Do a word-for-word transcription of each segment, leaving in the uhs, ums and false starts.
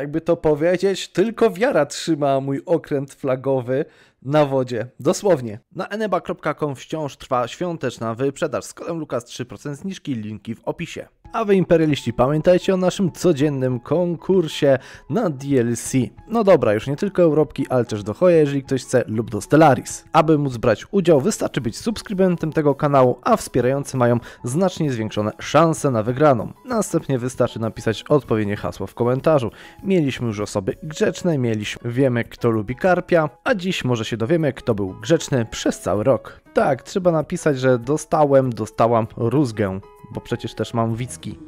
jakby to powiedzieć, tylko wiara trzyma mój okręt flagowy na wodzie. Dosłownie. Na eneba kropka com wciąż trwa świąteczna wyprzedaż z kodem LOOKAS trzy procent zniżki, linki w opisie. A wy imperialiści pamiętajcie o naszym codziennym konkursie na D L C. No dobra, już nie tylko Europki, ale też do Hoja, jeżeli ktoś chce, lub do Stellaris. Aby móc brać udział, wystarczy być subskrybentem tego kanału, a wspierający mają znacznie zwiększone szanse na wygraną. Następnie wystarczy napisać odpowiednie hasło w komentarzu. Mieliśmy już osoby grzeczne, mieliśmy wiemy kto lubi karpia, a dziś może się dowiemy kto był grzeczny przez cały rok. Tak, trzeba napisać, że dostałem, dostałam rózgę. Bo przecież też mam wicki,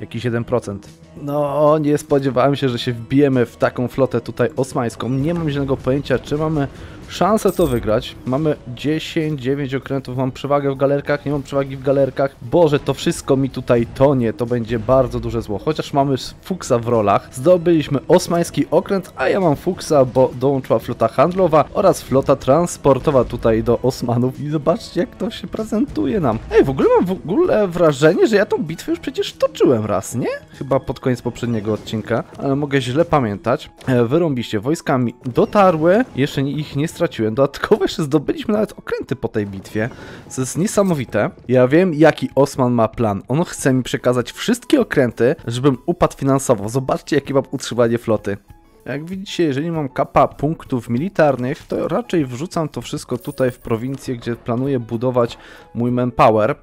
jakiś jeden procent. No, nie spodziewałem się, że się wbijemy w taką flotę tutaj osmańską. Nie mam żadnego pojęcia, czy mamy szansę to wygrać. Mamy dziesięć, dziewięć okrętów, mam przewagę w galerkach, nie mam przewagi w galerkach. Boże, to wszystko mi tutaj tonie, to będzie bardzo duże zło. Chociaż mamy fuksa w rolach. Zdobyliśmy osmański okręt, a ja mam fuksa, bo dołączyła flota handlowa oraz flota transportowa tutaj do Osmanów. I zobaczcie, jak to się prezentuje nam. Ej, w ogóle mam w ogóle wrażenie, że ja tą bitwę już przecież toczyłem raz, nie? Chyba pod koniec poprzedniego odcinka, ale mogę źle pamiętać. Wyrąbiście, wojskami dotarły, jeszcze ich nie straciłem. Dodatkowo jeszcze zdobyliśmy nawet okręty po tej bitwie, co jest niesamowite. Ja wiem, jaki Osman ma plan. On chce mi przekazać wszystkie okręty, żebym upadł finansowo. Zobaczcie, jakie mam utrzymanie floty. Jak widzicie, jeżeli mam kapa punktów militarnych, to raczej wrzucam to wszystko tutaj w prowincję, gdzie planuję budować mój manpower.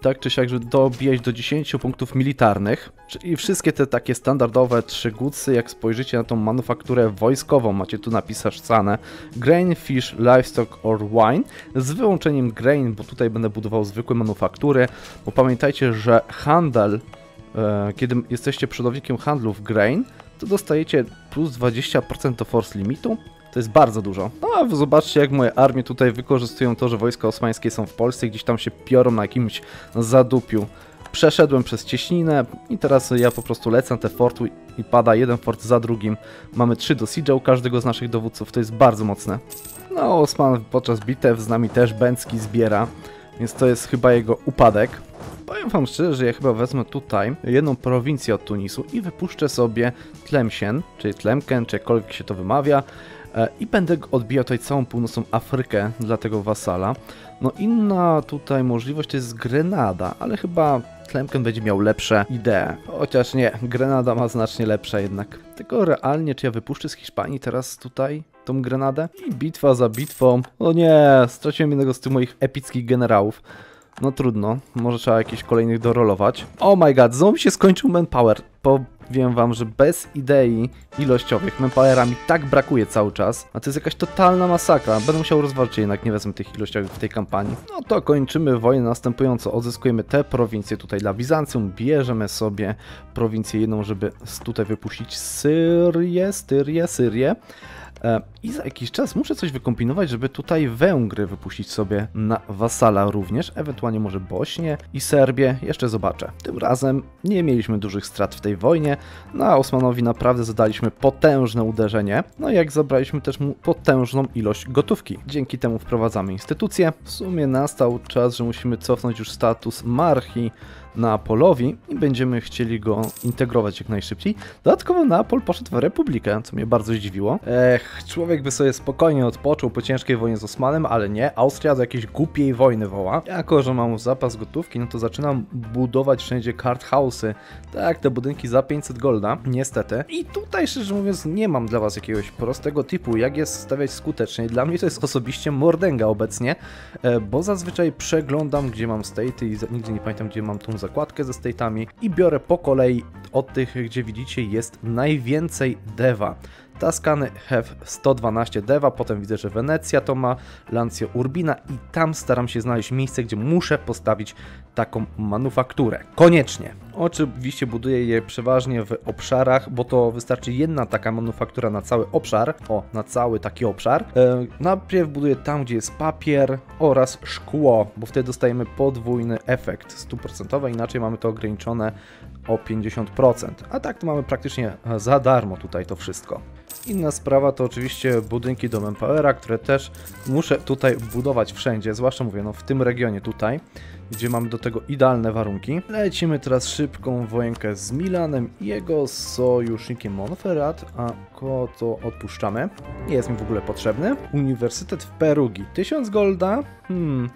Tak czy siak, żeby dobijać do dziesięciu punktów militarnych. Czyli wszystkie te takie standardowe trzygucy, jak spojrzycie na tą manufakturę wojskową, macie tu napisane grain, fish, livestock or wine, z wyłączeniem grain, bo tutaj będę budował zwykłe manufaktury, bo pamiętajcie, że handel, e, kiedy jesteście przodownikiem handlu w grain, to dostajecie plus dwadzieścia procent do force limitu. To jest bardzo dużo. No a zobaczcie, jak moje armie tutaj wykorzystują to, że wojska osmańskie są w Polsce, gdzieś tam się piorą na jakimś zadupiu. Przeszedłem przez cieśninę i teraz ja po prostu lecę na te forty i pada jeden fort za drugim. Mamy trzy do siege'u każdego z naszych dowódców, to jest bardzo mocne. No, Osman podczas bitew z nami też bęcki zbiera, więc to jest chyba jego upadek. Powiem wam szczerze, że ja chyba wezmę tutaj jedną prowincję od Tunisu i wypuszczę sobie Tlemcen, czyli Tlemcen, czy jakkolwiek się to wymawia. I będę odbijał tutaj całą północną Afrykę dla tego wasala. No inna tutaj możliwość to jest Grenada, ale chyba Tlemcen będzie miał lepsze idee. Chociaż nie, Grenada ma znacznie lepsze jednak. Tylko realnie, czy ja wypuszczę z Hiszpanii teraz tutaj tą Grenadę? I bitwa za bitwą. O nie, straciłem jednego z tych moich epickich generałów. No trudno, może trzeba jakichś kolejnych dorolować. Oh my god, znowu mi się skończył manpower. Powiem wam, że bez idei ilościowych manpowera mi tak brakuje cały czas. A to jest jakaś totalna masakra. Będę musiał rozważyć, jednak nie wezmę tych ilościowych w tej kampanii. No to kończymy wojnę następująco. Odzyskujemy te prowincje tutaj dla Bizancjum. Bierzemy sobie prowincję jedną, żeby tutaj wypuścić Syrię, Syrię, Syrię. I za jakiś czas muszę coś wykombinować, żeby tutaj Węgry wypuścić sobie na wasala również, ewentualnie może Bośnię i Serbię, jeszcze zobaczę. Tym razem nie mieliśmy dużych strat w tej wojnie, no a Osmanowi naprawdę zadaliśmy potężne uderzenie, no i jak zabraliśmy też mu potężną ilość gotówki. Dzięki temu wprowadzamy instytucje. W sumie nastał czas, że musimy cofnąć już status marchii Neapolowi i będziemy chcieli go integrować jak najszybciej. Dodatkowo Neapol poszedł w republikę, co mnie bardzo zdziwiło. Ech, człowiek by sobie spokojnie odpoczął po ciężkiej wojnie z Osmanem, ale nie. Austria do jakiejś głupiej wojny woła. Jako że mam zapas gotówki, no to zaczynam budować wszędzie card house'y. Tak, te budynki za pięćset golda, niestety. I tutaj, szczerze mówiąc, nie mam dla was jakiegoś prostego typu, jak je stawiać skutecznie. Dla mnie to jest osobiście mordęga obecnie, bo zazwyczaj przeglądam, gdzie mam state'y i nigdy nie pamiętam, gdzie mam tą zakładkę ze state'ami i biorę po kolei od tych, gdzie widzicie jest najwięcej dewa. Toscany have sto dwanaście dewa, potem widzę, że Wenecja to ma, Lancia Urbina i tam staram się znaleźć miejsce, gdzie muszę postawić taką manufakturę. Koniecznie! Oczywiście buduję je przeważnie w obszarach, bo to wystarczy jedna taka manufaktura na cały obszar. O, na cały taki obszar. Yy, najpierw buduję tam, gdzie jest papier oraz szkło, bo wtedy dostajemy podwójny efekt stu procent, inaczej mamy to ograniczone o pięćdziesiąt procent. A tak to mamy praktycznie za darmo tutaj to wszystko. Inna sprawa to oczywiście budynki do manpowera, które też muszę tutaj budować wszędzie, zwłaszcza mówię, no w tym regionie tutaj. gdzie mamy do tego idealne warunki. Lecimy teraz szybką wojenkę z Milanem i jego sojusznikiem Monferrat, a to odpuszczamy. Nie jest mi w ogóle potrzebny. Uniwersytet w Perugii. tysiąc golda? Hmm...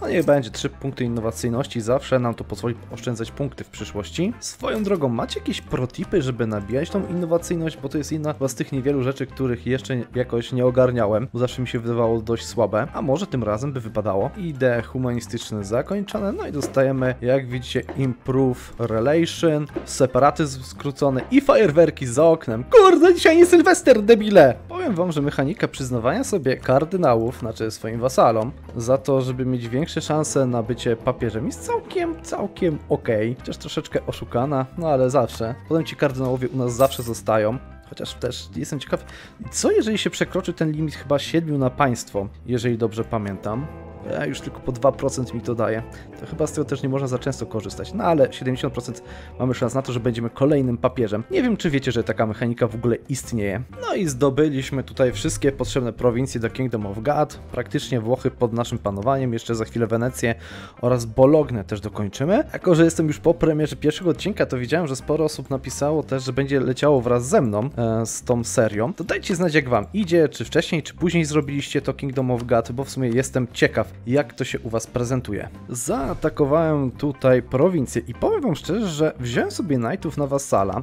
No niech będzie, trzy punkty innowacyjności, zawsze nam to pozwoli oszczędzać punkty w przyszłości. Swoją drogą, macie jakieś protipy, żeby nabijać tą innowacyjność, bo to jest jedna z tych niewielu rzeczy, których jeszcze jakoś nie ogarniałem, bo zawsze mi się wydawało dość słabe, a może tym razem by wypadało. Idee humanistyczne zakończone, no i dostajemy, jak widzicie, improve relation, separatyzm skrócony i fajerwerki za oknem. Kurde, dzisiaj nie Sylwester, debile! Powiem wam, że mechanika przyznawania sobie kardynałów, znaczy swoim wasalom, za to, żeby mieć większe szanse na bycie papieżem jest całkiem, całkiem okej. Okay. Chociaż troszeczkę oszukana, no ale zawsze. Potem ci kardynałowie u nas zawsze zostają. Chociaż też jestem ciekaw, co jeżeli się przekroczy ten limit chyba siedmiu na państwo, jeżeli dobrze pamiętam. Ja już tylko po dwa procent mi to daje. To chyba z tego też nie można za często korzystać. No ale siedemdziesiąt procent mamy szans na to, że będziemy kolejnym papieżem. Nie wiem, czy wiecie, że taka mechanika w ogóle istnieje. No i zdobyliśmy tutaj wszystkie potrzebne prowincje do Kingdom of God. Praktycznie Włochy pod naszym panowaniem. Jeszcze za chwilę Wenecję oraz Bolognę też dokończymy. Jako że jestem już po premierze pierwszego odcinka, to widziałem, że sporo osób napisało też, że będzie leciało wraz ze mną e, z tą serią. To dajcie znać, jak wam idzie, czy wcześniej, czy później zrobiliście to Kingdom of God, bo w sumie jestem ciekaw, jak to się u was prezentuje. Zaatakowałem tutaj prowincję i powiem wam szczerze, że wziąłem sobie knightów na wasala.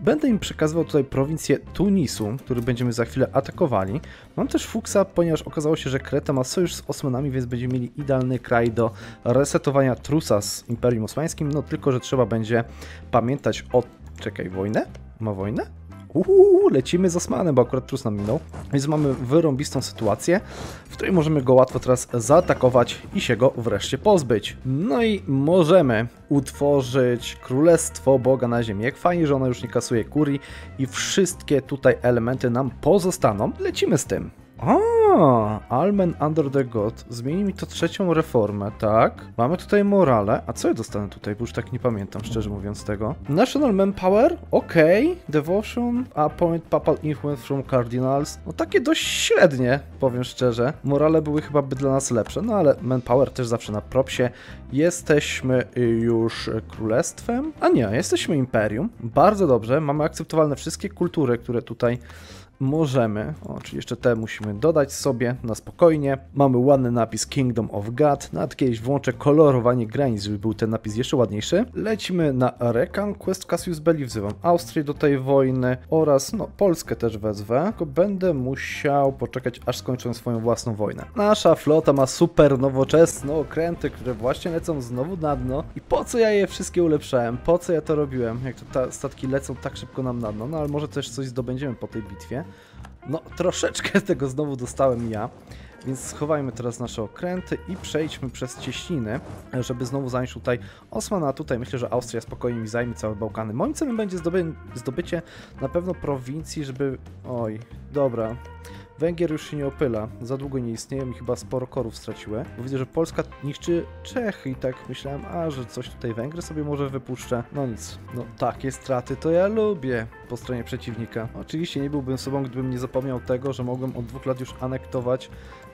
Będę im przekazywał tutaj prowincję Tunisu, który będziemy za chwilę atakowali. Mam też fuksa, ponieważ okazało się, że Kreta ma sojusz z Osmanami, więc będziemy mieli idealny kraj do resetowania trusa z Imperium Osmańskim. No tylko, że trzeba będzie pamiętać o... Czekaj, wojnę? Ma wojnę? Uuu, lecimy z Osmanem, bo akurat trus nam minął. Więc mamy wyrąbistą sytuację, w której możemy go łatwo teraz zaatakować i się go wreszcie pozbyć. No i możemy utworzyć Królestwo Boga na Ziemi. Jak fajnie, że ona już nie kasuje kurii i wszystkie tutaj elementy nam pozostaną. Lecimy z tym. O, Almen Under the God. Zmieni mi to trzecią reformę, tak? Mamy tutaj morale. A co ja dostanę tutaj? Bo już tak nie pamiętam, szczerze mówiąc, tego. National Manpower? Okej. Okay. Devotion? Appoint Papal Influence from Cardinals? No takie dość średnie, powiem szczerze. Morale były chyba by dla nas lepsze, no ale Manpower też zawsze na propsie. Jesteśmy już królestwem? A nie, jesteśmy imperium. Bardzo dobrze. Mamy akceptowalne wszystkie kultury, które tutaj... Możemy, o, czyli jeszcze te musimy dodać sobie na spokojnie. Mamy ładny napis Kingdom of God. Nawet kiedyś włączę kolorowanie granic, żeby był ten napis jeszcze ładniejszy. Lecimy na Reconquest Cassius Belli. Wzywam Austrię do tej wojny oraz no, Polskę też wezwę. Tylko będę musiał poczekać, aż skończę swoją własną wojnę. Nasza flota ma super nowoczesne okręty, które właśnie lecą znowu na dno. I po co ja je wszystkie ulepszałem? Po co ja to robiłem? Jak to te statki lecą tak szybko nam na dno? No ale może też coś zdobędziemy po tej bitwie. No, troszeczkę tego znowu dostałem ja, więc schowajmy teraz nasze okręty i przejdźmy przez cieśniny, żeby znowu zająć tutaj Osman, a tutaj myślę, że Austria spokojnie mi zajmie całe Bałkany. Moim celem będzie zdoby zdobycie na pewno prowincji, żeby... Oj, dobra... Węgier już się nie opyla, za długo nie istnieją i chyba sporo korów straciły. Bo widzę, że Polska niszczy Czechy i tak myślałem, a że coś tutaj Węgry sobie może wypuszczę. No nic, no takie straty to ja lubię po stronie przeciwnika. Oczywiście nie byłbym sobą, gdybym nie zapomniał tego, że mogłem od dwóch lat już anektować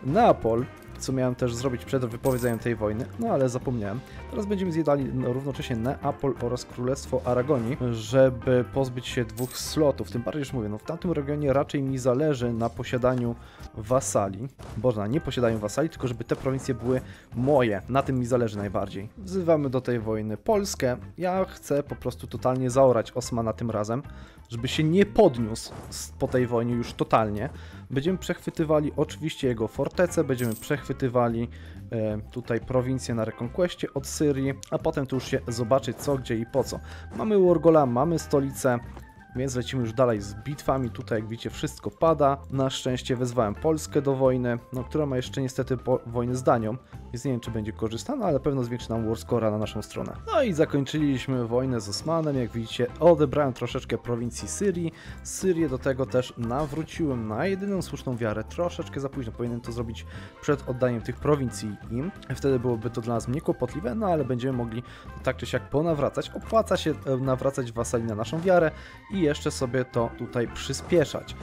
Neapol, co miałem też zrobić przed wypowiedzeniem tej wojny, no ale zapomniałem. Teraz będziemy zjedali równocześnie Neapol oraz Królestwo Aragonii, żeby pozbyć się dwóch slotów. Tym bardziej, że mówię, no w tamtym regionie raczej mi zależy na posiadaniu wasali. Boże, na nie posiadaniu wasali, tylko żeby te prowincje były moje. Na tym mi zależy najbardziej. Wzywamy do tej wojny Polskę. Ja chcę po prostu totalnie zaorać Osmana tym razem, żeby się nie podniósł po tej wojnie już totalnie. Będziemy przechwytywali oczywiście jego fortece, będziemy przechwytywali e, tutaj prowincje na reconquestie od Syrii, a potem tu już się zobaczy co, gdzie i po co. Mamy Wargola, mamy stolicę, więc lecimy już dalej z bitwami. Tutaj jak widzicie wszystko pada. Na szczęście wezwałem Polskę do wojny, no, która ma jeszcze niestety wojnę z Danią, więc nie wiem czy będzie korzystana, ale na pewno zwiększy nam warscora na naszą stronę. No i zakończyliśmy wojnę z Osmanem. Jak widzicie odebrałem troszeczkę prowincji Syrii. Syrię do tego też nawróciłem na jedyną słuszną wiarę. Troszeczkę za późno powinienem to zrobić przed oddaniem tych prowincji im. Wtedy byłoby to dla nas mniej kłopotliwe, no ale będziemy mogli tak czy siak ponawracać. Opłaca się nawracać wasali na naszą wiarę i jeszcze sobie to tutaj przyspieszać.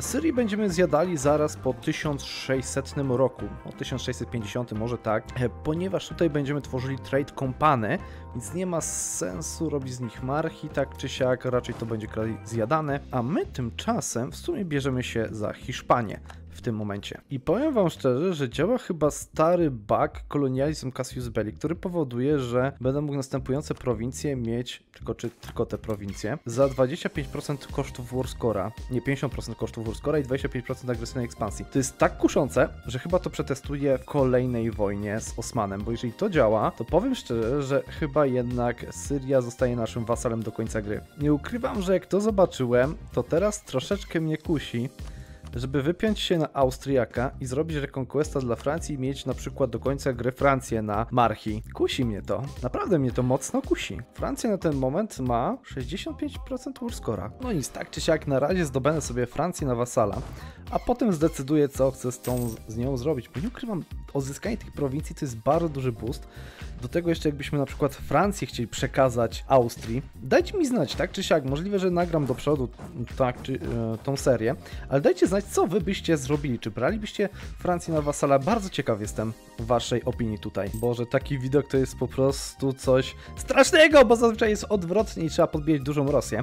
Syrii będziemy zjadali zaraz po tysiąc sześćsetnym roku, o tysiąc sześćset pięćdziesiątym może tak, ponieważ tutaj będziemy tworzyli trade company, więc nie ma sensu robić z nich marchi, tak czy siak, raczej to będzie kraj zjadane, a my tymczasem w sumie bierzemy się za Hiszpanię w tym momencie. I powiem wam szczerze, że działa chyba stary bug kolonializm Cassius Belli, który powoduje, że będę mógł następujące prowincje mieć, tylko, czy tylko te prowincje, za dwadzieścia pięć procent kosztów Warscora, nie pięćdziesiąt procent kosztów Warscora i dwadzieścia pięć procent agresywnej ekspansji. To jest tak kuszące, że chyba to przetestuję w kolejnej wojnie z Osmanem, bo jeżeli to działa, to powiem szczerze, że chyba jednak Syria zostaje naszym wasalem do końca gry. Nie ukrywam, że jak to zobaczyłem, to teraz troszeczkę mnie kusi, żeby wypiąć się na Austriaka i zrobić reconquesta dla Francji i mieć na przykład do końca gry Francję na marchi. Kusi mnie to. Naprawdę mnie to mocno kusi. Francja na ten moment ma sześćdziesiąt pięć procent warscora. No nic, tak czy siak na razie zdobędę sobie Francję na wasala, a potem zdecyduję, co chcę z, tą, z nią zrobić. Bo nie ukrywam, odzyskanie tych prowincji to jest bardzo duży boost. Do tego jeszcze jakbyśmy na przykład Francję chcieli przekazać Austrii. Dajcie mi znać, tak czy siak, możliwe, że nagram do przodu tak, czy, yy, tą serię, ale dajcie znać, co wy byście zrobili, czy bralibyście Francję na wasala. Bardzo ciekaw jestem waszej opinii tutaj. Boże, taki widok to jest po prostu coś strasznego, bo zazwyczaj jest odwrotnie i trzeba podbijać dużą Rosję,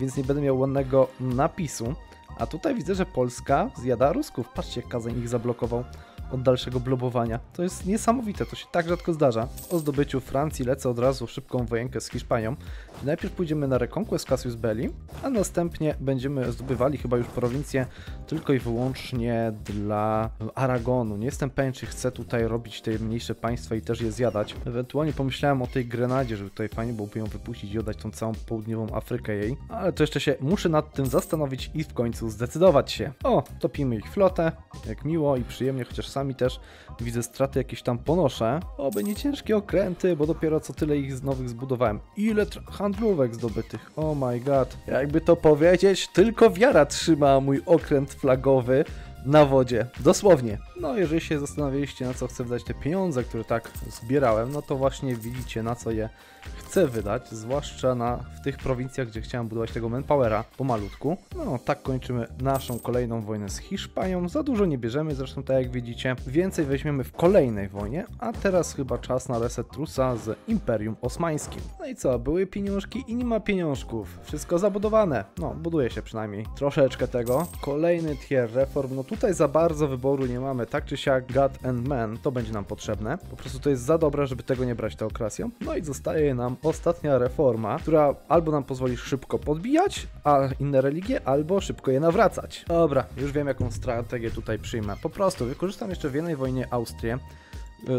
więc nie będę miał ładnego napisu. A tutaj widzę, że Polska zjada Rusków. Patrzcie, jak Kazań ich zablokował od dalszego blobowania. To jest niesamowite, to się tak rzadko zdarza. O zdobyciu Francji lecę od razu w szybką wojenkę z Hiszpanią. Najpierw pójdziemy na Reconquest Cassius Belli, a następnie będziemy zdobywali chyba już prowincję tylko i wyłącznie dla Aragonu. Nie jestem pewien, czy chcę tutaj robić te mniejsze państwa i też je zjadać. Ewentualnie pomyślałem o tej Grenadzie, żeby tutaj fajnie byłoby ją wypuścić i oddać tą całą południową Afrykę jej. Ale to jeszcze się muszę nad tym zastanowić i w końcu zdecydować się. O, topimy ich flotę, jak miło i przyjemnie, chociaż sami też widzę straty jakieś tam ponoszę. Oby nie ciężkie okręty, bo dopiero co tyle ich z nowych zbudowałem. Ile handlówek zdobytych, oh my god. Jakby to powiedzieć, tylko wiara trzyma mój okręt flagowy na wodzie, dosłownie. No, jeżeli się zastanawialiście, na co chcę wydać te pieniądze, które tak zbierałem, no to właśnie widzicie, na co je chcę wydać, zwłaszcza na, w tych prowincjach, gdzie chciałem budować tego manpowera pomalutku. No, tak kończymy naszą kolejną wojnę z Hiszpanią. Za dużo nie bierzemy, zresztą tak jak widzicie, więcej weźmiemy w kolejnej wojnie, a teraz chyba czas na reset trusa z Imperium Osmańskim. No i co, były pieniążki i nie ma pieniążków. Wszystko zabudowane. No, buduje się przynajmniej troszeczkę tego. Kolejny tier reform, no tutaj za bardzo wyboru nie mamy, tak czy siak God and Man, to będzie nam potrzebne. Po prostu to jest za dobre, żeby tego nie brać teokracją. No i zostaje nam ostatnia reforma, która albo nam pozwoli szybko podbijać, a inne religie, albo szybko je nawracać. Dobra, już wiem, jaką strategię tutaj przyjmę. Po prostu wykorzystam jeszcze w jednej wojnie Austrię,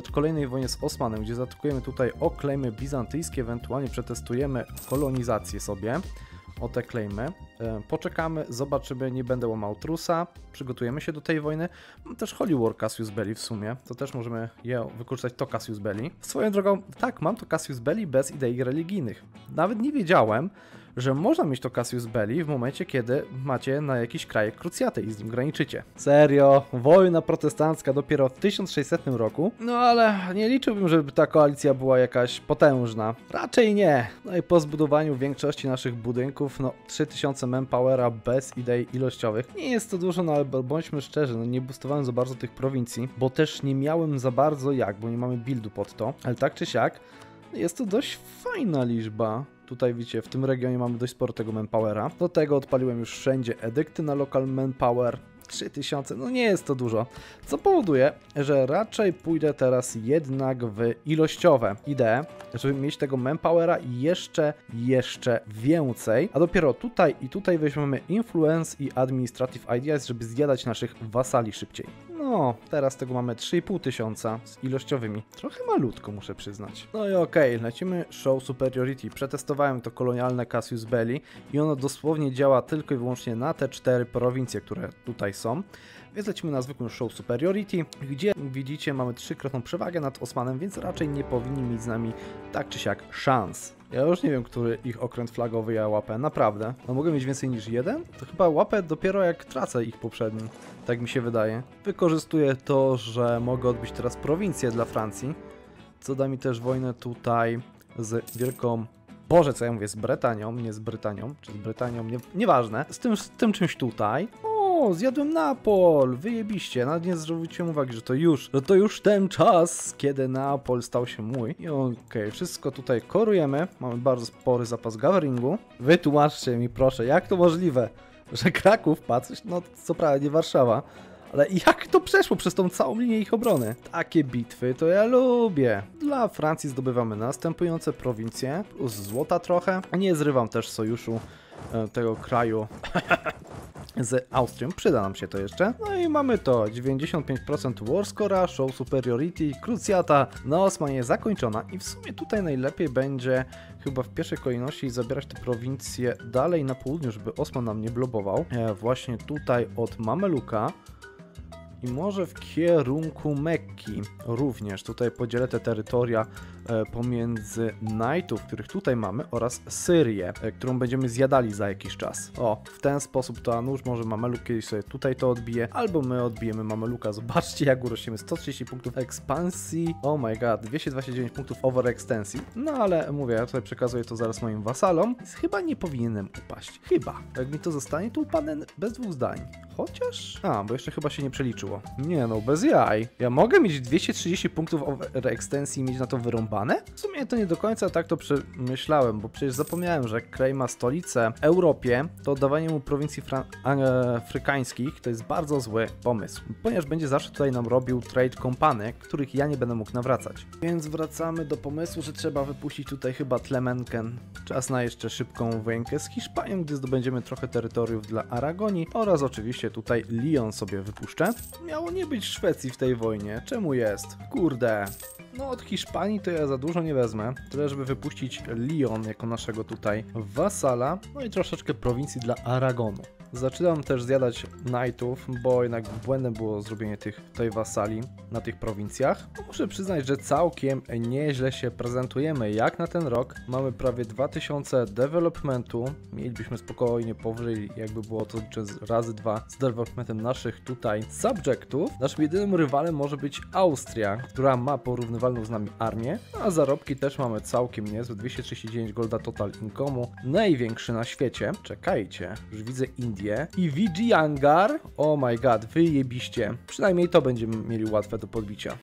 w kolejnej wojnie z Osmanem, gdzie zaatakujemy tutaj o klejmy bizantyjskie, ewentualnie przetestujemy kolonizację sobie. O te klejmy. Poczekamy, zobaczymy, nie będę łamał trusa, przygotujemy się do tej wojny. Mam też Holy War Cassius Belli w sumie, to też możemy je wykorzystać, to Cassius Belli. Swoją drogą, tak, mam to Cassius Belli bez idei religijnych. Nawet nie wiedziałem, że można mieć to Cassius Belli w momencie, kiedy macie na jakiś kraj krucjatę i z nim graniczycie. Serio, wojna protestancka dopiero w tysiąc sześćsetnym roku, no ale nie liczyłbym, żeby ta koalicja była jakaś potężna. Raczej nie. No i po zbudowaniu większości naszych budynków, no trzy tysiące manpowera bez idei ilościowych. Nie jest to dużo, no ale bądźmy szczerzy, no nie boostowałem za bardzo tych prowincji, bo też nie miałem za bardzo jak, bo nie mamy buildu pod to, ale tak czy siak jest to dość fajna liczba. Tutaj widzicie, w tym regionie mamy dość sporo tego manpowera. Do tego odpaliłem już wszędzie edykty na local manpower. trzy tysiące, no nie jest to dużo. Co powoduje, że raczej pójdę teraz jednak w ilościowe idee, żeby mieć tego manpowera jeszcze, jeszcze więcej. A dopiero tutaj i tutaj weźmiemy influence i administrative ideas, żeby zjadać naszych wasali szybciej. No, teraz tego mamy trzy i pół tysiąca z ilościowymi. Trochę malutko, muszę przyznać. No i okej, okay, lecimy show superiority. Przetestowałem to kolonialne Cassius Belli i ono dosłownie działa tylko i wyłącznie na te cztery prowincje, które tutaj są. Więc lecimy na zwykłym show superiority, gdzie widzicie, mamy trzykrotną przewagę nad Osmanem, więc raczej nie powinni mieć z nami tak czy siak szans. Ja już nie wiem, który ich okręt flagowy ja łapę, naprawdę. No mogę mieć więcej niż jeden? To chyba łapę dopiero jak tracę ich poprzedni, tak mi się wydaje. Wykorzystuję to, że mogę odbić teraz prowincję dla Francji, co da mi też wojnę tutaj z wielką... Boże, co ja mówię, z Bretanią, nie z Brytanią, czy z Brytanią, nie, nieważne. Z tym, z tym czymś tutaj. O, O, zjadłem Neapol! Wyjebiście. Nawet nie zwróciłem uwagi, że to już, że to już ten czas, kiedy Neapol stał się mój. I okej, okay, wszystko tutaj korujemy. Mamy bardzo spory zapas gawaringu. Wytłumaczcie mi proszę, jak to możliwe, że Kraków padł? No, co prawda nie Warszawa. Ale jak to przeszło przez tą całą linię ich obrony? Takie bitwy to ja lubię. Dla Francji zdobywamy następujące prowincje, plus złota trochę. A nie zrywam też sojuszu e, tego kraju z Austrią. Przyda nam się to jeszcze. No i mamy to. dziewięćdziesiąt pięć procent war score'a, show superiority, krucjata na Osmanie zakończona. I w sumie tutaj najlepiej będzie chyba w pierwszej kolejności zabierać te prowincje dalej na południu, żeby Osman nam nie blobował. E, właśnie tutaj od Mameluka. I może w kierunku Mekki również. Tutaj podzielę te terytoria pomiędzy Knightów, których tutaj mamy, oraz Syrię, którą będziemy zjadali za jakiś czas. O, w ten sposób to Anusz, może Mameluk kiedyś sobie tutaj to odbije, albo my odbijemy Mameluka. Zobaczcie, jak urośniemy sto trzydzieści punktów ekspansji. Oh my god, dwieście dwadzieścia dziewięć punktów overextensji. No ale mówię, ja tutaj przekazuję to zaraz moim wasalom. Chyba nie powinienem upaść. Chyba. Jak mi to zostanie, to upadnę bez dwóch zdań. Chociaż... A, bo jeszcze chyba się nie przeliczył. Nie no, bez jaj. Ja mogę mieć dwieście trzydzieści punktów overextensji i mieć na to wyrąbane? W sumie to nie do końca tak to przemyślałem, bo przecież zapomniałem, że kraj ma stolicę w Europie, to oddawanie mu prowincji afrykańskich to jest bardzo zły pomysł, ponieważ będzie zawsze tutaj nam robił trade kompany, których ja nie będę mógł nawracać. Więc wracamy do pomysłu, że trzeba wypuścić tutaj chyba Tlemcen. Czas na jeszcze szybką wojenkę z Hiszpanią, gdy zdobędziemy trochę terytoriów dla Aragonii oraz oczywiście tutaj Lyon sobie wypuszczę. Miało nie być Szwecji w tej wojnie. Czemu jest? Kurde. No od Hiszpanii to ja za dużo nie wezmę. Tyle, żeby wypuścić Lyon jako naszego tutaj wasala. No i troszeczkę prowincji dla Aragonu. Zaczynam też zjadać Knightów, bo jednak błędem było zrobienie tych tej wasali na tych prowincjach. Muszę przyznać, że całkiem nieźle się prezentujemy. Jak na ten rok mamy prawie dwa tysiące developmentu. Mielibyśmy spokojnie powyżej, jakby było to liczę razy dwa z developmentem naszych tutaj subjektów. Naszym jedynym rywalem może być Austria, która ma porównywalną z nami armię, a zarobki też mamy całkiem niezłe. dwieście trzydzieści dziewięć golda total income'u, największy na świecie. Czekajcie, już widzę Indie. I Vigi Angar, oh my god, wyjebiście. Przynajmniej to będziemy mieli łatwe do podbicia.